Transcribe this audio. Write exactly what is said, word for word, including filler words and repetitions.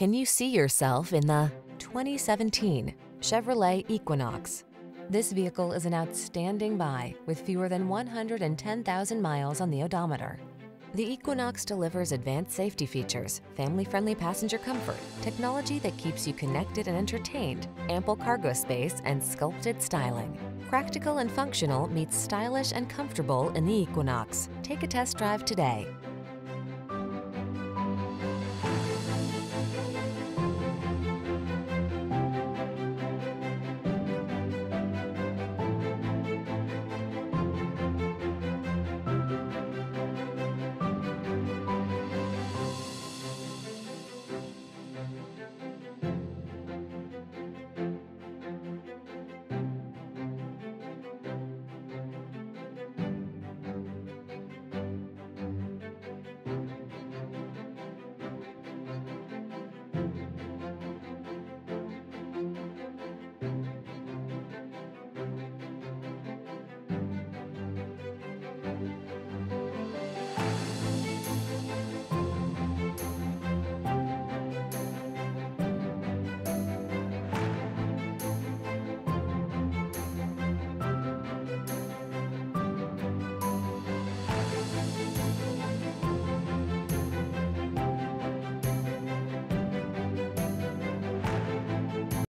Can you see yourself in the twenty seventeen Chevrolet Equinox? This vehicle is an outstanding buy with fewer than one hundred ten thousand miles on the odometer. The Equinox delivers advanced safety features, family-friendly passenger comfort, technology that keeps you connected and entertained, ample cargo space, and sculpted styling. Practical and functional meets stylish and comfortable in the Equinox. Take a test drive today.